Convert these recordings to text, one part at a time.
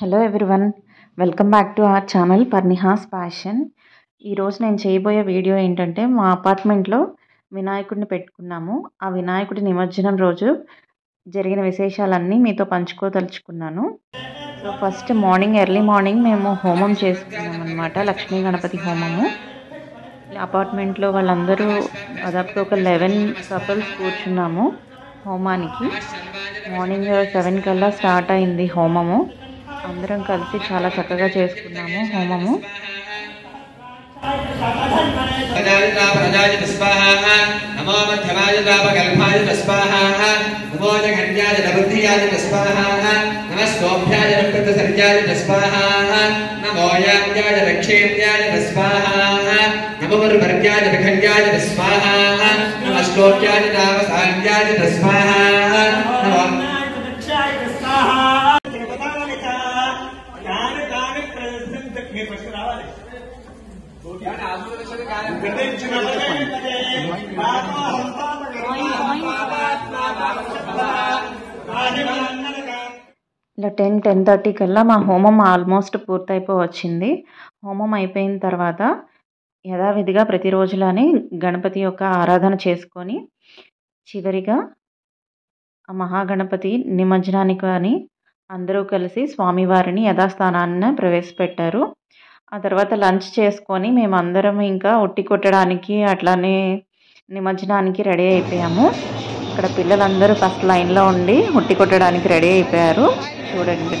Hello everyone, welcome back to our channel Parnihas Passion. Ee roju nenu cheyaboye video entante ma apartment lo vinayakudni pettukunnamu. Aa vinayakudi nimarjanam roju jarigina visheshalanni meeto panchukodaluchukunnanu. So first morning early morning memu homam chestunnam annamata, Lakshmi Ganapati homamu. Ee apartment lo vallandaru adaptu oka 11 couples koorchunnamu homaniki. Morning 7 kalla start ayindi homamu. అందరం కలిసి చాలా చక్కగా చేసుకున్నాము హోమము. ఇలా 10:30 కల్లా మా హోమం ఆల్మోస్ట్ పూర్తయిపోవచ్చింది. హోమం అయిపోయిన తర్వాత యథావిధిగా ప్రతిరోజులానే గణపతి యొక్క ఆరాధన చేసుకొని చివరిగా ఆ మహాగణపతి నిమజ్జనానికి అని అందరూ కలిసి స్వామివారిని యథాస్థానాన్ని ప్రవేశపెట్టారు. ఆ తర్వాత లంచ్ చేసుకొని మేమందరం ఇంకా ఉట్టి కొట్టడానికి అట్లానే నిమజ్జనానికి రెడీ అయిపోయాము. ఇక్కడ పిల్లలందరూ ఫస్ట్ లైన్లో ఉండి ఉట్టి కొట్టడానికి రెడీ అయిపోయారు. చూడండి,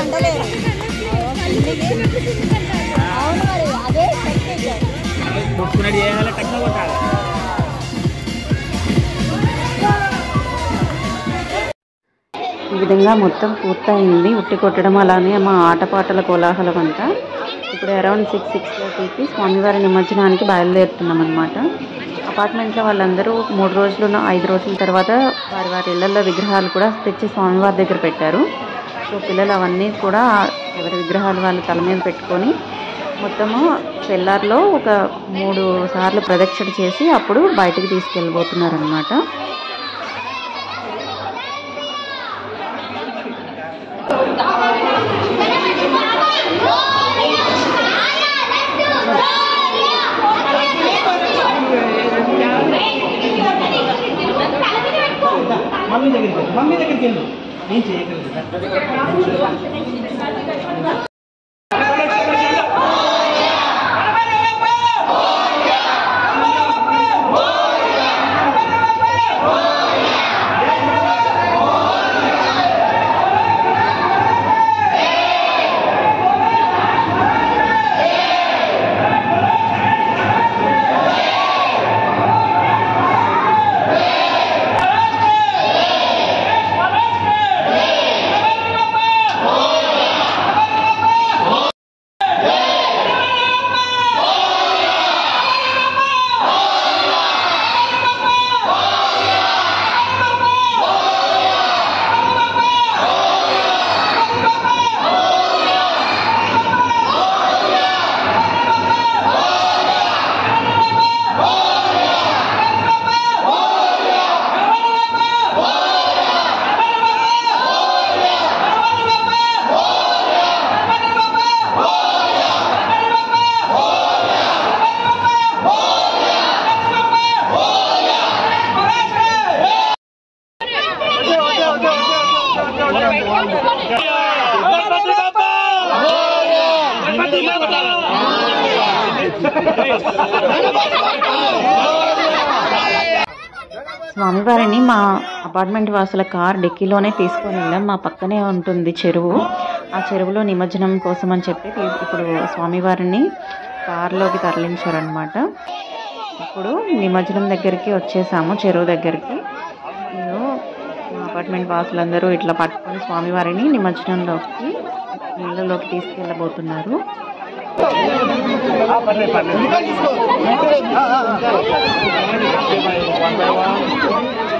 ఈ విధంగా మొత్తం పూర్తయింది. ఉట్టి కొట్టడం అలానే మా ఆటపాటల కోలాహలం అంతా. ఇప్పుడు అరౌండ్ 6-6:30కి స్వామివారి నిమజ్జనానికి బయలుదేరుతున్నాం అనమాట. అపార్ట్మెంట్లో వాళ్ళందరూ 3 రోజులు 5 రోజుల తర్వాత వారి వారి ఇళ్లలో విగ్రహాలు కూడా తెచ్చి స్వామివారి దగ్గర పెట్టారు. సో పిల్లలు అవన్నీ కూడా ఎవరి విగ్రహాలు వాళ్ళ తల మీద పెట్టుకొని మొత్తము చెల్లార్లో ఒక 3 సార్లు ప్రదక్షిణ చేసి అప్పుడు బయటకు తీసుకెళ్ళిపోతున్నారు అనమాట. స్వామివారిని మా అపార్ట్మెంట్ వాసుల కార్ డిక్కీలోనే తీసుకొని వెళ్ళాం. మా పక్కనే ఉంటుంది చెరువు. ఆ చెరువులో నిమజ్జనం కోసం అని చెప్పి ఇప్పుడు స్వామివారిని కారులోకి తరలించారనమాట. ఇప్పుడు నిమజ్జనం దగ్గరికి వచ్చేసాము, చెరువు దగ్గరికి. నేను మా అపార్ట్మెంట్ వాసులందరూ ఇట్లా పట్టుకొని స్వామివారిని నిమజ్జనంలోకి నీళ్ళలోకి తీసుకెళ్ళబోతున్నారు.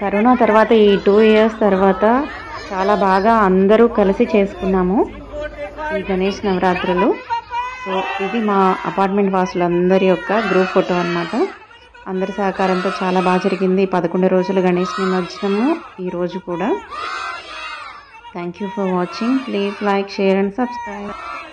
కరోనా తర్వాత ఈ 2 years తర్వాత చాలా బాగా అందరూ కలిసి చేసుకున్నాము ఈ గణేష్ నవరాత్రులు. సో ఇది మా అపార్ట్మెంట్ వాసులందరి యొక్క గ్రూప్ ఫోటో అన్నమాట. అందరి సహకారంతో చాలా బాగా జరిగింది 11 రోజులు గణేష్ నిమజ్జనము ఈరోజు కూడా. Thank you for watching. Please like, share and subscribe.